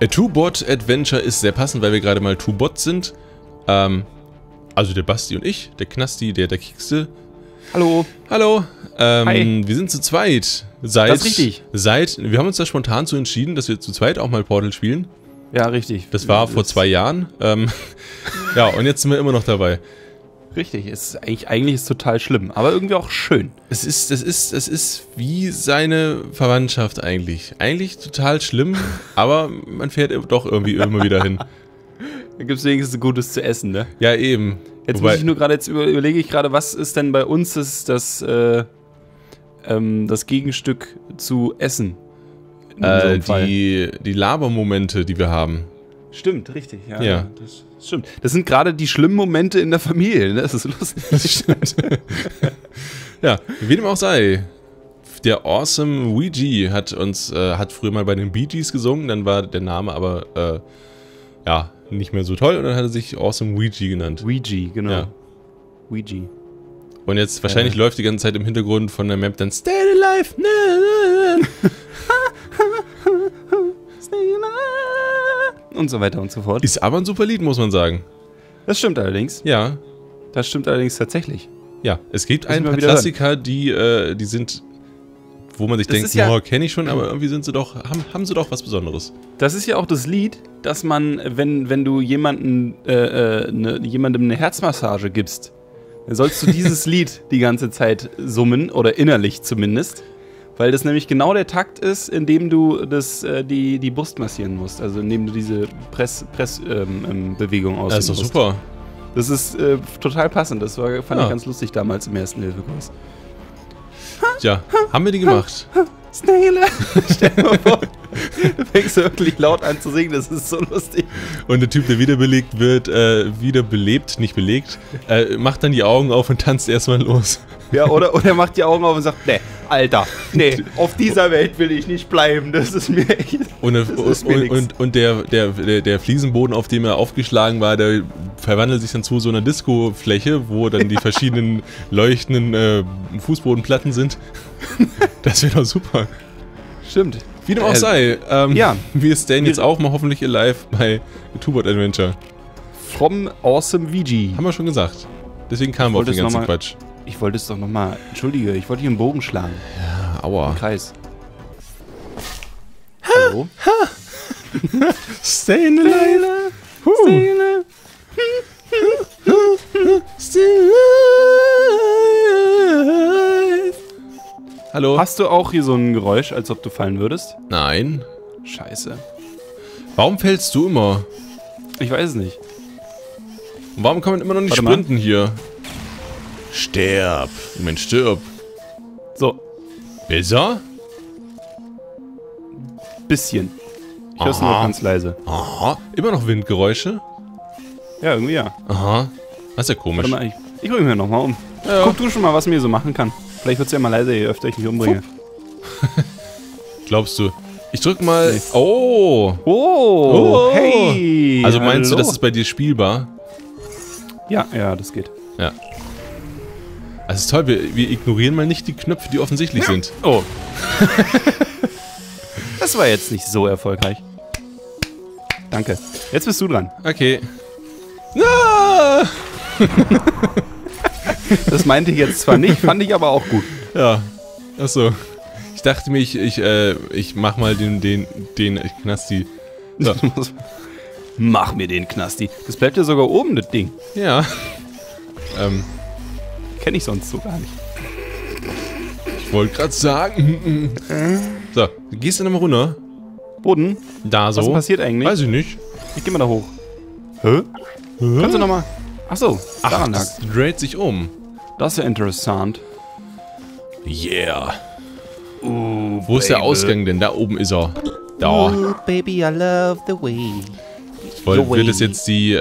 Two-Bot-Adventure ist sehr passend, weil wir gerade mal Two-Bot sind. Also der Basti und ich, der Knasti, der Kickste. Hallo. Hallo. Hi. Wir sind zu zweit. Das ist richtig. Wir haben uns da spontan so entschieden, dass wir zu zweit auch mal Portal spielen. Ja, richtig. Das war vor 2 Jahren. Ja, und jetzt sind wir immer noch dabei. Richtig, es ist eigentlich ist total schlimm, aber irgendwie auch schön. Es ist wie seine Verwandtschaft eigentlich. Eigentlich total schlimm, aber man fährt doch irgendwie immer wieder hin. Da gibt es wenigstens Gutes zu essen, ne? Ja, eben. Jetzt überlege ich gerade, was ist denn bei uns das Gegenstück zu Essen? Die Labermomente, die wir haben. Stimmt, richtig, ja. Ja. Das stimmt. Das sind gerade die schlimmen Momente in der Familie, ne? Das ist lustig. Das stimmt. Ja, wie dem auch sei. Der Awesome Ouija hat früher mal bei den Bee Gees gesungen, dann war der Name aber ja, nicht mehr so toll und dann hat er sich Awesome Ouija genannt. Ouija, genau. Ja. Ouija. Und jetzt wahrscheinlich läuft die ganze Zeit im Hintergrund von der Map dann Stay Alive! Stay Alive! Und so weiter und so fort. Ist aber ein super Lied, muss man sagen. Das stimmt allerdings. Ja. Das stimmt allerdings tatsächlich. Ja, es gibt ein paar Klassiker, die sind, wo man sich denkt, ja, kenne ich schon, aber irgendwie sind sie doch, haben sie doch was Besonderes. Das ist ja auch das Lied, dass man, wenn du jemandem eine Herzmassage gibst, dann sollst du dieses Lied die ganze Zeit summen, oder innerlich zumindest, weil das nämlich genau der Takt ist, in dem du die Brust massieren musst, also indem du diese Pressbewegung ausführst. Das ist doch super. Das ist total passend, das fand ich ganz lustig damals im ersten Hilfekurs. Tja, haben wir die gemacht. Snail! Stell dir mal vor, du fängst wirklich laut an zu singen, das ist so lustig. Und der Typ, der wiederbelebt, macht dann die Augen auf und tanzt erstmal los. Ja, oder er macht die Augen auf und sagt, nee, Alter, nee, auf dieser Welt will ich nicht bleiben, das ist mir echt. Und der Fliesenboden, auf dem er aufgeschlagen war, der verwandelt sich dann zu so einer Discofläche, wo dann die verschiedenen leuchtenden Fußbodenplatten sind. Das wäre doch super. Stimmt. Wie dem auch sei, wir stayen jetzt auch mal hoffentlich live bei Two-Bot-Adventure. From Awesome Ouija. Haben wir schon gesagt. Deswegen kamen wir auf den ganzen Quatsch. Ich wollte es doch nochmal. Entschuldige, ich wollte hier einen Bogen schlagen. Ja, aua. Im Kreis. Hallo? Stay in the light. Stay in the light. Hallo? Hast du auch hier so ein Geräusch, als ob du fallen würdest? Nein. Scheiße. Warum fällst du immer? Ich weiß es nicht. Und warum kann man immer noch nicht sprinten hier? Sterb. Mensch, stirb. So. Besser? Bisschen. Ich höre es nur ganz leise. Aha. Immer noch Windgeräusche? Ja, irgendwie ja. Aha. Das ist ja komisch. Warte mal, ich bringe mich nochmal um. Ja. Guck du schon mal, was mir so machen kann. Vielleicht wird es ja mal leiser, je öfter ich mich umbringe. Glaubst du? Ich drück mal... Nee. Oh. Oh. Hey. Also meinst du, das ist bei dir spielbar? Ja, ja, das geht. Ja. Also ist toll, wir ignorieren mal nicht die Knöpfe, die offensichtlich sind. Oh. Das war jetzt nicht so erfolgreich. Danke. Jetzt bist du dran. Okay. Ah! Das meinte ich jetzt zwar nicht, fand ich aber auch gut. Ja. Achso. Ich dachte mir, ich mach mal den Knasti. So. Mach mir den Knasti. Das bleibt ja sogar oben, das Ding. Ja. Kenne ich sonst so gar nicht. Ich wollte gerade sagen. So, gehst du nochmal runter? Boden? Da so. Was passiert eigentlich? Weiß ich nicht. Ich geh mal da hoch. Hä? Kannst du nochmal? Achso, daran lag. Das dreht sich um. Das ist ja interessant. Yeah. Wo ist der Ausgang denn? Da oben ist er. Da. Ooh, baby, I love the way. Wird es jetzt die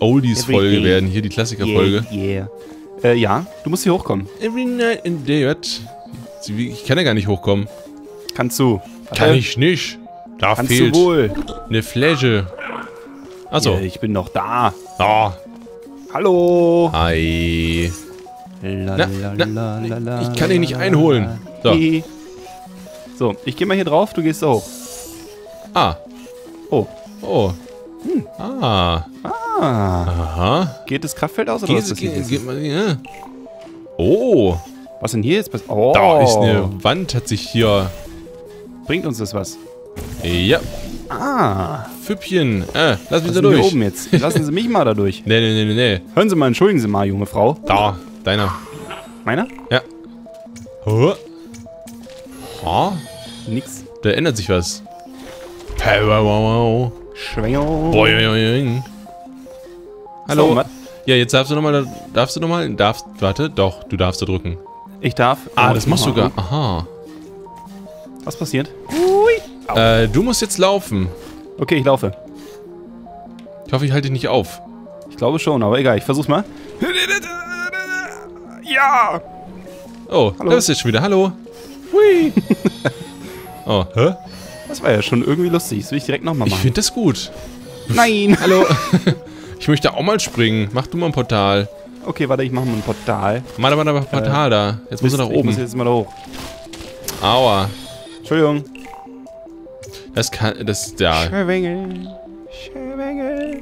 Oldies-Folge werden, hier die Klassiker-Folge. Yeah, yeah. Ja, du musst hier hochkommen. Every night and day, what? Ich kann ja gar nicht hochkommen. Kannst du. Kann ich nicht. Da fehlt eine Fläche. Achso. Yeah, ich bin noch da. Oh. Hallo. Hi. Na, ich kann dich nicht einholen. So, ich gehe mal hier drauf, du gehst da hoch. Ah. Oh. Oh. Hm. Ah. Ah. Aha. Geht das Kraftfeld aus oder was? Geht man, ja. Oh. Was denn hier jetzt passiert? Oh. Da ist eine Wand, hat sich hier... Bringt uns das was? Ja. Ah. Füppchen. Lass mich da durch. Oben jetzt. Lassen Sie mich mal da durch. Nee, nee, nee, nee. Hören Sie mal, entschuldigen Sie mal, junge Frau. Da. Deiner. Meiner? Ja. Huh? Oh. Nix. Da ändert sich was. Schwingung. Hallo. So, ja, jetzt darfst du nochmal. Darfst du nochmal? Darfst. Warte, doch. Du darfst da drücken. Ich darf. Ah, das machst du sogar. Aha. Was passiert? Ui. Du musst jetzt laufen. Okay, ich laufe. Ich hoffe, ich halte dich nicht auf. Ich glaube schon, aber egal. Ich versuch's mal. Ja! Oh, hallo. Da bist du jetzt schon wieder. Hallo. Hui. Oh, hä? Das war ja schon irgendwie lustig. Das will ich direkt nochmal machen. Ich finde das gut. Nein. Hallo. Ich möchte auch mal springen. Mach du mal ein Portal. Okay, warte, ich mache mal ein Portal. Mal ein Portal da. Jetzt musst du nach oben. Ich muss jetzt mal hoch. Aua. Entschuldigung. Das kann... Das... Ja. Schwingel. Schwingel.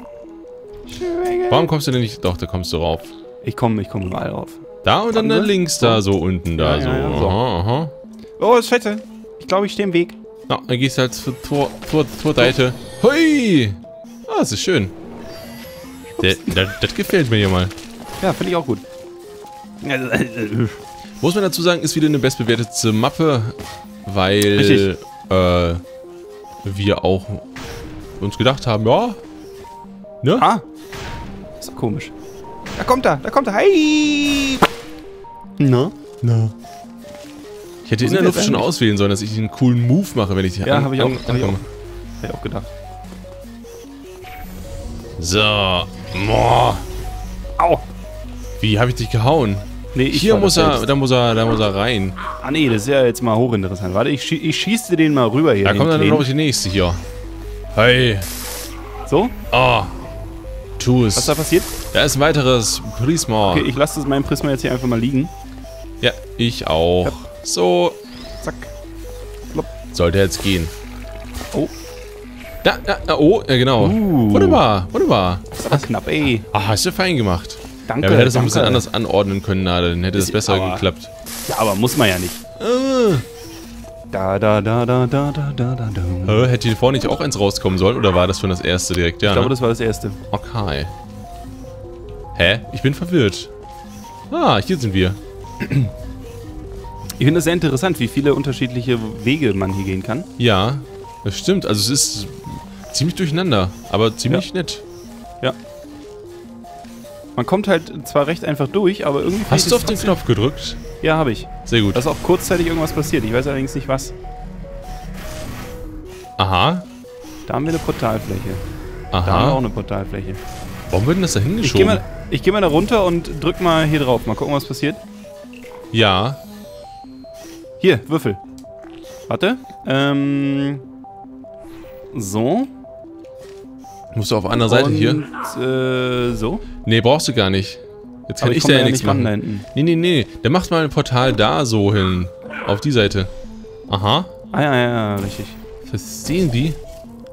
Schwingel. Warum kommst du denn nicht... Doch, da kommst du rauf. Ich komme überall rauf. Da und dann da links da, so unten da. Ja, so. Ja, so. Aha, aha. Oh, das Fette. Ich glaube, ich stehe im Weg. Na, no, dann gehst du halt zur Seite. Hui! Ah, das ist schön. Das gefällt mir hier mal. Ja, finde ich auch gut. Muss man dazu sagen, ist wieder eine bestbewertete Mappe, weil wir auch uns gedacht haben, ja. Ne? Ah. Ist doch komisch. Da kommt er. Hi! Na? Na. Ich hätte in der Luft schon auswählen sollen, dass ich einen coolen Move mache, wenn ich die ankomme. Ja, hab ich auch gedacht. So. Boah. Au. Wie habe ich dich gehauen? Nee, hier muss er, da muss er rein. Ah nee, das ist ja jetzt mal hochinteressant. Warte, ich schieße den mal rüber hier. Da kommt dann noch die nächste hier. Hey. So? Ah. Tu es. Was da passiert? Da ist ein weiteres Prisma. Okay, ich lasse das mein Prisma jetzt hier einfach mal liegen. Ja, ich auch. Ja. So. Zack. Plopp. Sollte jetzt gehen. Oh. Da, oh, ja genau. Wunderbar, wunderbar. Das war knapp, ey. Ah, hast du fein gemacht. Danke, ja, wir hätten es noch ein bisschen anders anordnen können, dann hätte es besser geklappt. Ja, aber muss man ja nicht. Da. Hätte hier vorne nicht auch eins rauskommen sollen, oder war das schon das erste direkt? Ja, ich glaube, das war das erste. Okay. Hä? Ich bin verwirrt. Ah, hier sind wir. Ich finde das sehr interessant, wie viele unterschiedliche Wege man hier gehen kann. Ja, das stimmt. Also es ist ziemlich durcheinander, aber ziemlich nett. Ja. Man kommt halt zwar recht einfach durch, aber irgendwie... Hast du auf den Knopf gedrückt? Ja, habe ich. Sehr gut. Dass auch kurzzeitig irgendwas passiert. Ich weiß allerdings nicht, was. Aha. Da haben wir eine Portalfläche. Aha. Da haben wir auch eine Portalfläche. Warum wird denn das da hingeschoben? Ich geh mal da runter und drück mal hier drauf. Mal gucken, was passiert. Ja. Hier, Würfel. Warte. So. Musst du auf einer Seite hier? So? Nee, brauchst du gar nicht. Jetzt kann ich da ja nichts machen. Nee, nee, nee. Dann machst mal ein Portal da so hin. Auf die Seite. Aha. Ah, ja, richtig. Verstehen die?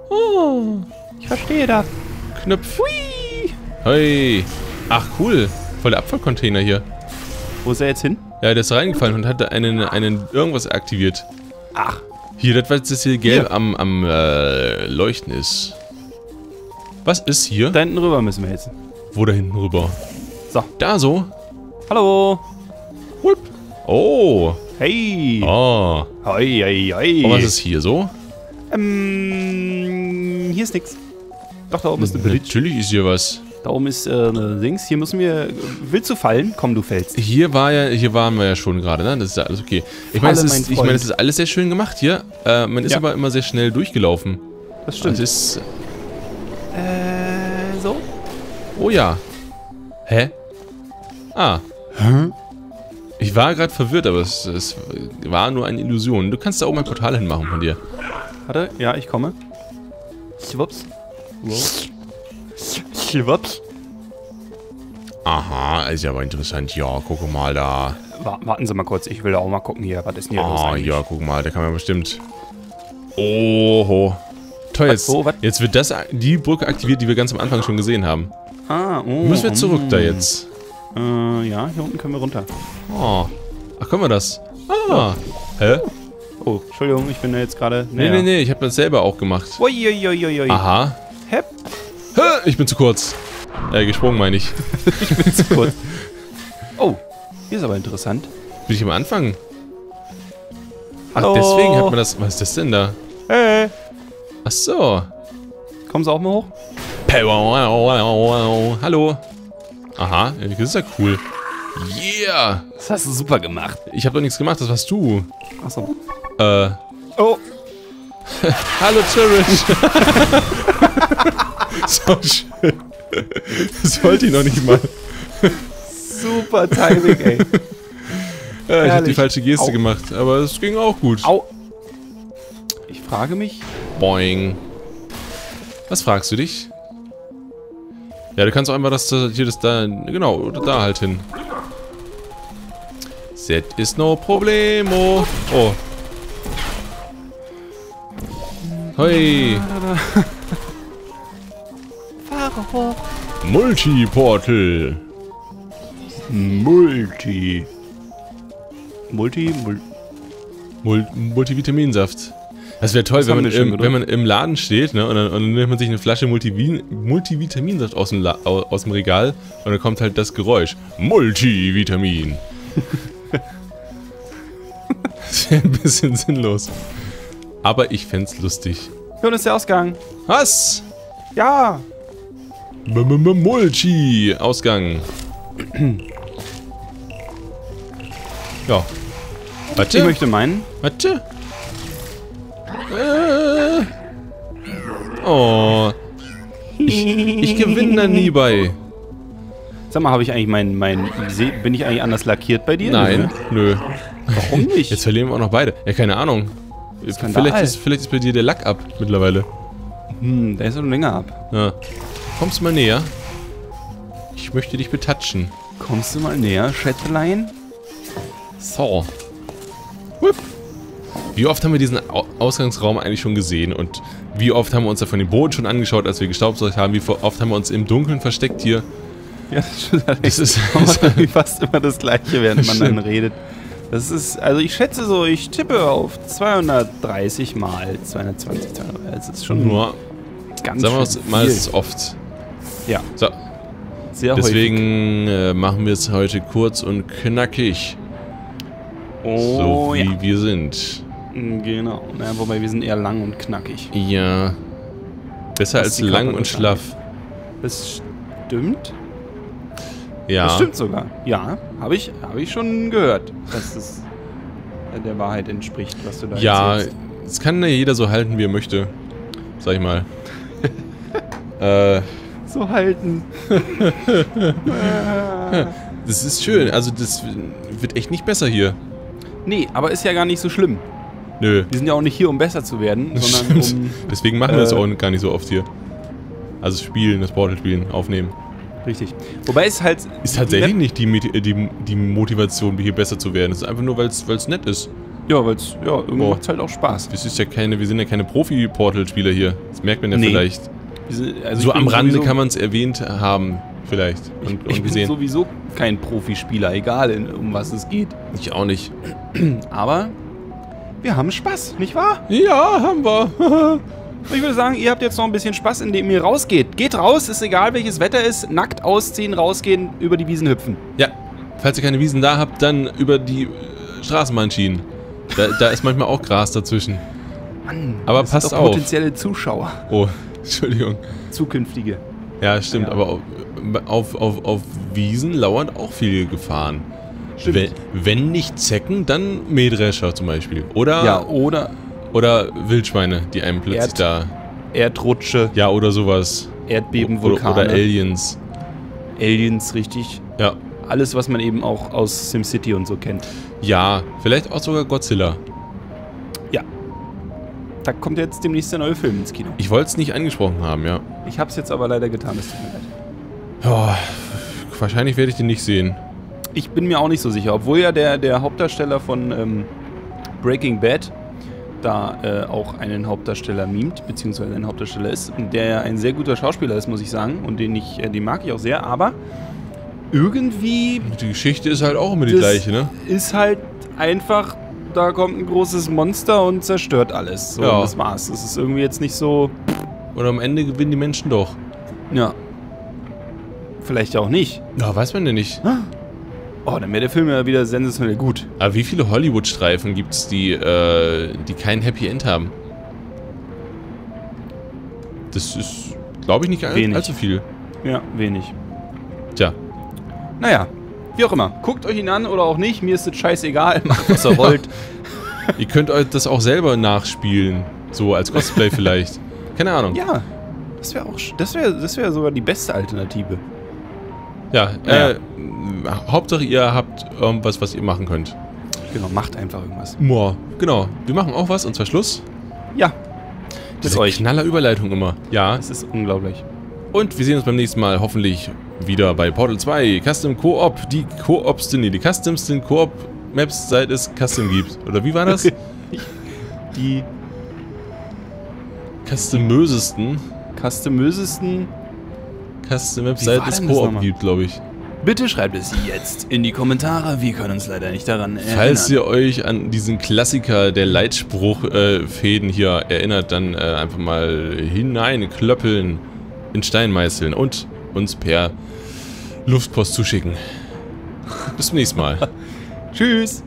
Oh. Ich verstehe da. Knöpf. Hui. Hey. Ach, cool. Voll der Abfallcontainer hier. Wo ist er jetzt hin? Ja, der ist reingefallen und hat einen irgendwas aktiviert. Ach. Hier, das, was das hier gelb hier am Leuchten ist. Was ist hier? Da hinten rüber müssen wir jetzt. Wo da hinten rüber? So. Da so. Hallo. Hup. Oh. Hey. Oh. Hoi, hoi, hoi. Und was ist hier so? Hier ist nix. Doch, da oben ist eine Blitz. Natürlich ist hier was. Da oben ist Dings. Hier müssen wir... Willst du fallen? Komm, du fällst. Hier waren wir ja schon gerade, ne? Das ist ja alles okay. Ich meine, es ist alles sehr schön gemacht hier. Man ist aber immer sehr schnell durchgelaufen. Das stimmt. Das ist... so? Oh ja. Hä? Ah. Hä? Ich war gerade verwirrt, aber es war nur eine Illusion. Du kannst da oben ein Portal hinmachen von dir. Warte, ja, ich komme. Schwupps. Wow. Schwupps. Aha, ist ja aber interessant. Ja, guck mal da. Warten Sie mal kurz, ich will da auch mal gucken hier. Was ist denn hier los eigentlich? Ja, guck mal, da kann man bestimmt... Oho. Toll, jetzt, oh, jetzt wird das die Brücke aktiviert, die wir ganz am Anfang schon gesehen haben. Ah, oh. Müssen wir zurück da jetzt? Ja, hier unten können wir runter. Oh. Ach, können wir das? Ah. Oh. Hä? Oh, Entschuldigung, ich bin da jetzt gerade... Nee, nee, nee, ich hab das selber auch gemacht. Uiuiuiui. Aha. Hep. Hä? Ich bin zu kurz. Gesprungen, meine ich. Ich bin zu kurz. Oh, hier ist aber interessant. Bin ich am Anfang? Hallo. Ach, deswegen hat man das... Was ist das denn da? Hey. Ach so. Kommen Sie auch mal hoch? Hallo. Aha, das ist ja cool. Yeah. Das hast du super gemacht. Ich habe doch nichts gemacht, das warst du. Ach so. Oh. Hallo, Cherish. So schön. Das wollte ich noch nicht mal. Super Timing, ey. Ja, ich habe die falsche Geste gemacht, aber es ging auch gut. Au. Ich frage mich. Boing. Was fragst du dich? Ja, du kannst auch einfach das hier, das da, genau, oder da halt hin. That is no problemo. Oh. Hoi. Fahre hoch. Multiportal. Multivitaminsaft. Das wäre toll, wenn man im Laden steht, ne, und dann nimmt man sich eine Flasche Multivitaminsaft aus dem Regal und dann kommt halt das Geräusch. Multivitamin. Das wäre ein bisschen sinnlos. Aber ich fände es lustig. Hier ist der Ausgang. Was? Ja. Multi-Ausgang. Ja. Warte. Ich möchte meinen. Warte. Oh. Ich gewinne da nie bei. Sag mal, habe ich eigentlich bin ich eigentlich anders lackiert bei dir? Nein, nö. Warum nicht? Jetzt verlieren wir auch noch beide. Ja, keine Ahnung. Vielleicht ist bei dir der Lack ab mittlerweile. Hm, der ist noch länger ab. Ja. Kommst du mal näher? Ich möchte dich betatschen. Kommst du mal näher, Schätzelein? So. Hup. Wie oft haben wir diesen Ausgangsraum eigentlich schon gesehen und wie oft haben wir uns da von dem Boden schon angeschaut, als wir gestaubsaugt haben, wie oft haben wir uns im Dunkeln versteckt hier. Ja, das ist fast immer das Gleiche, während man dann redet. Das ist, also ich schätze so, ich tippe auf 230 mal 220, 230, das ist schon nur ganz schön. Sagen wir mal, es ist oft. Ja. So. Sehr häufig. Deswegen machen wir es heute kurz und knackig. Oh, so wie wir sind. Genau. Naja, wobei wir sind eher lang und knackig. Ja. Besser als lang und schlaff. Das stimmt. Ja. Das stimmt sogar. Ja, hab ich schon gehört, dass das der Wahrheit entspricht, was du da erzählst. Ja, es kann ja jeder so halten, wie er möchte. Sag ich mal. So halten. Das ist schön. Also das wird echt nicht besser hier. Nee, aber ist ja gar nicht so schlimm. Nö. Wir sind ja auch nicht hier, um besser zu werden, sondern um... Deswegen machen wir das auch gar nicht so oft hier. Also spielen, das Portal spielen, aufnehmen. Richtig. Wobei es halt... Ist tatsächlich nicht die Motivation, hier besser zu werden. Es ist einfach nur, weil es nett ist. Ja, weil es... Ja, irgendwie macht es halt auch Spaß. Das ist ja keine... Wir sind ja keine Profi-Portal-Spieler hier. Das merkt man ja vielleicht. Also so am Rande kann man es erwähnt haben, vielleicht. Ich bin sowieso kein Profispieler, egal um was es geht. Ich auch nicht. Aber... Wir haben Spaß, nicht wahr? Ja, haben wir. Ich würde sagen, ihr habt jetzt noch ein bisschen Spaß, indem ihr rausgeht. Geht raus, ist egal welches Wetter ist, nackt ausziehen, rausgehen, über die Wiesen hüpfen. Ja, falls ihr keine Wiesen da habt, dann über die Straßenbahnschienen. Da ist manchmal auch Gras dazwischen. Mann, aber das passt ist doch auf. Potenzielle Zuschauer. Oh, Entschuldigung. Zukünftige. Ja, stimmt, ja. Aber auf Wiesen lauern auch viele Gefahren. Wenn nicht Zecken, dann Mähdrescher zum Beispiel. Oder, ja, oder Wildschweine, die einem plötzlich Erdrutsche. Ja, oder sowas. Erdbeben, Vulkane. Oder Aliens. Aliens, richtig. Ja. Alles, was man eben auch aus SimCity und so kennt. Ja, vielleicht auch sogar Godzilla. Ja. Da kommt jetzt demnächst der neue Film ins Kino. Ich wollte es nicht angesprochen haben, ja. Ich habe es jetzt aber leider getan, das tut mir leid. Oh, wahrscheinlich werde ich den nicht sehen. Ich bin mir auch nicht so sicher, obwohl ja der Hauptdarsteller von Breaking Bad da auch einen Hauptdarsteller mimt, beziehungsweise ein Hauptdarsteller ist, der ein sehr guter Schauspieler ist, muss ich sagen, und den mag ich auch sehr, aber irgendwie... Die Geschichte ist halt auch immer die gleiche, ne? Ist halt einfach, da kommt ein großes Monster und zerstört alles. So, ja. Das war's. Das ist irgendwie jetzt nicht so... Oder am Ende gewinnen die Menschen doch. Ja. Vielleicht auch nicht. Ja, weiß man denn nicht. Oh, dann wäre der Film ja wieder sensationell gut. Aber wie viele Hollywood-Streifen gibt es, die kein Happy End haben? Das ist, glaube ich, nicht allzu viel. Ja, wenig. Tja. Naja, wie auch immer. Guckt euch ihn an oder auch nicht. Mir ist das scheißegal. Macht, was ihr wollt. Ihr könnt euch das auch selber nachspielen. So als Cosplay vielleicht. Keine Ahnung. Ja, das wäre auch, das wär sogar die beste Alternative. Ja, naja. Hauptsache ihr habt irgendwas, was ihr machen könnt. Genau, macht einfach irgendwas. Boah, genau. Wir machen auch was, und zwar Schluss. Ja. Das ist euch. Knaller Überleitung immer. Ja. Das ist unglaublich. Und wir sehen uns beim nächsten Mal hoffentlich wieder bei Portal 2. Custom Co-op. Die Co-ops sind die customsten Co-op-Maps, seit es Custom gibt. Oder wie war das? Die customösesten. Customösesten. Custom-Maps, seit es Co-op gibt, glaube ich. Bitte schreibt es jetzt in die Kommentare, wir können uns leider nicht daran erinnern. Falls ihr euch an diesen Klassiker der Leitspruchfäden hier erinnert, dann einfach mal hineinklöppeln, in Stein meißeln und uns per Luftpost zuschicken. Bis zum nächsten Mal. Tschüss.